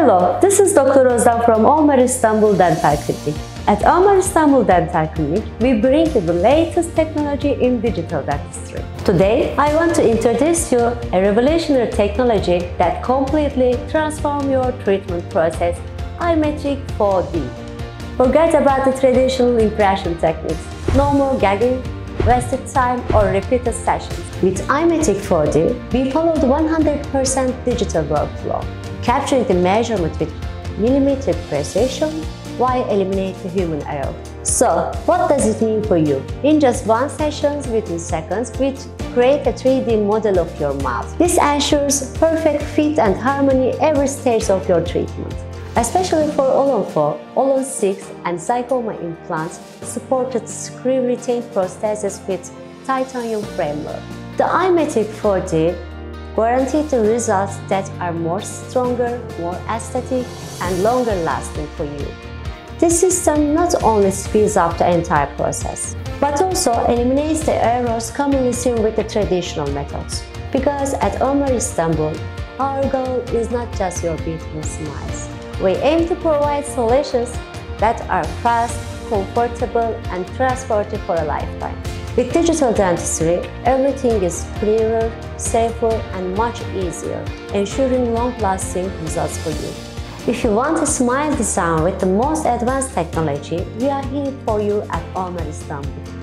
Hello, this is Dr. Ozlem from Omer Istanbul Dental Clinic. At Omer Istanbul Dental Clinic, we bring you the latest technology in digital dentistry. Today, I want to introduce you a revolutionary technology that completely transforms your treatment process, iMetric 4D. Forget about the traditional impression techniques. No more gagging, wasted time or repeated sessions. With iMetric 4D, we follow the 100% digital workflow, capturing the measurement with millimetric precision while eliminating the human error. So, what does it mean for you? In just one session within seconds, we create a 3D model of your mouth. This ensures perfect fit and harmony every stage of your treatment. Especially for All-on-4, All-on-6 and Zygoma implants supported screw-retained prosthesis with titanium framework. The iMetric 4D guaranteed the results that are more stronger, more aesthetic, and longer lasting for you. This system not only speeds up the entire process, but also eliminates the errors commonly seen with the traditional methods. Because at Omer Istanbul, our goal is not just your beautiful smiles. We aim to provide solutions that are fast, comfortable, and trustworthy for a lifetime. With digital dentistry, everything is clearer, safer, and much easier, ensuring long-lasting results for you. If you want a smile design with the most advanced technology, we are here for you at Omer Istanbul.